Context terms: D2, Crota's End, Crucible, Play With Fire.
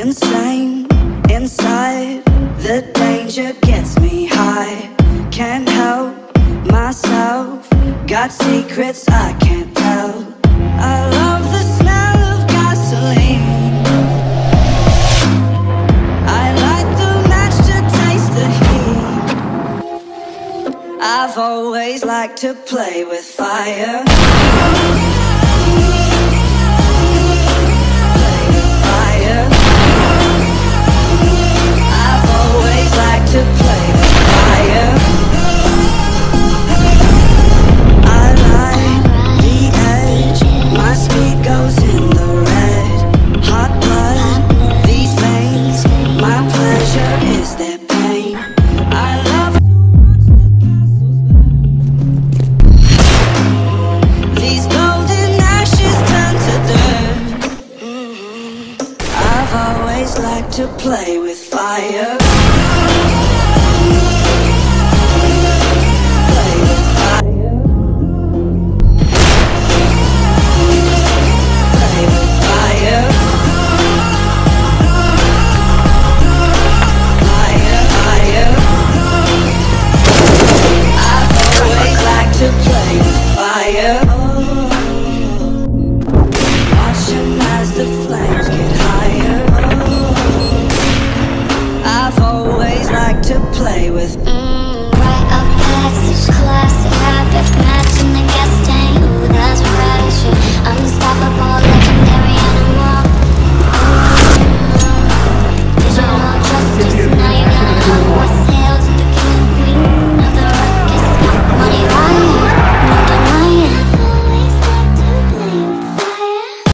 insane inside. The danger gets me high. Can't help myself. Got secrets I can't tell. I love the smell of gasoline. I light the match to taste the heat. I've always liked to play with fire. To play with fire. I light the edge. My speed goes in the red. Hot blood, these veins. My pleasure is their pain. I love to watch the these golden ashes turn to dirt. I've always liked to play with fire. Play with rite of passage class.